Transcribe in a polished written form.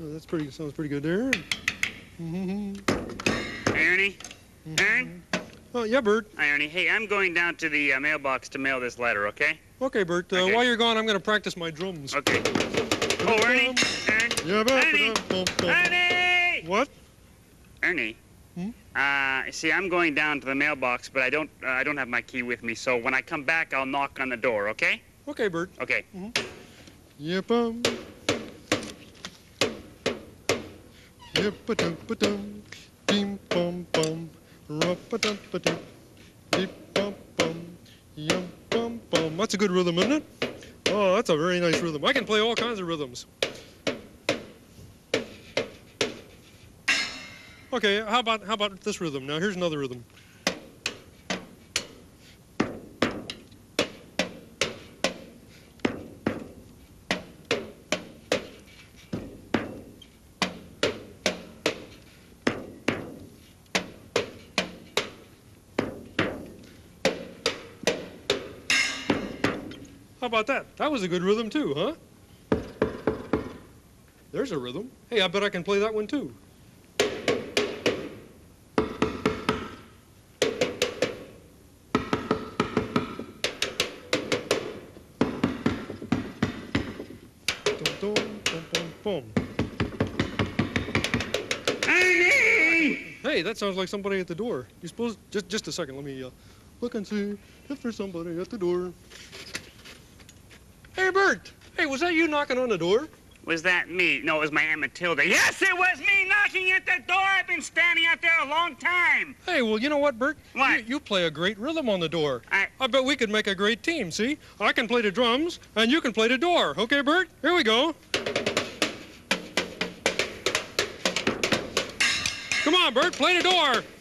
Oh, that's pretty. Sounds pretty good there. Ernie? Ern? Oh, yeah, Bert. Hi, Ernie. Hey, I'm going down to the mailbox to mail this letter, okay? Okay, Bert. Okay. While you're gone, I'm going to practice my drums. Okay. Oh, Ernie? Ern? Yeah, Bert. Ernie? Ernie! What? Ernie? Hmm? See, I'm going down to the mailbox, but I don't have my key with me, so when I come back, I'll knock on the door, okay? Okay, Bert. Okay. Yep, Yip-a-dum-ba-dum, deem-bum-bum, rup-a-dum-ba-dum, deep-bum-bum, yum-bum-bum. That's a good rhythm, isn't it? Oh, that's a very nice rhythm. I can play all kinds of rhythms. Okay, how about this rhythm? Now, here's another rhythm. How about that? That was a good rhythm, too, huh? There's a rhythm. Hey, I bet I can play that one, too. Hey, that sounds like somebody at the door. You suppose? Just a second. Let me look and see if there's somebody at the door. Hey, Bert! Hey, was that you knocking on the door? Was that me? No, it was my Aunt Matilda. Yes, it was me knocking at the door! I've been standing out there a long time! Hey, well, you know what, Bert? What? You play a great rhythm on the door. I bet we could make a great team, see? I can play the drums, and you can play the door. Okay, Bert? Here we go. Come on, Bert, play the door!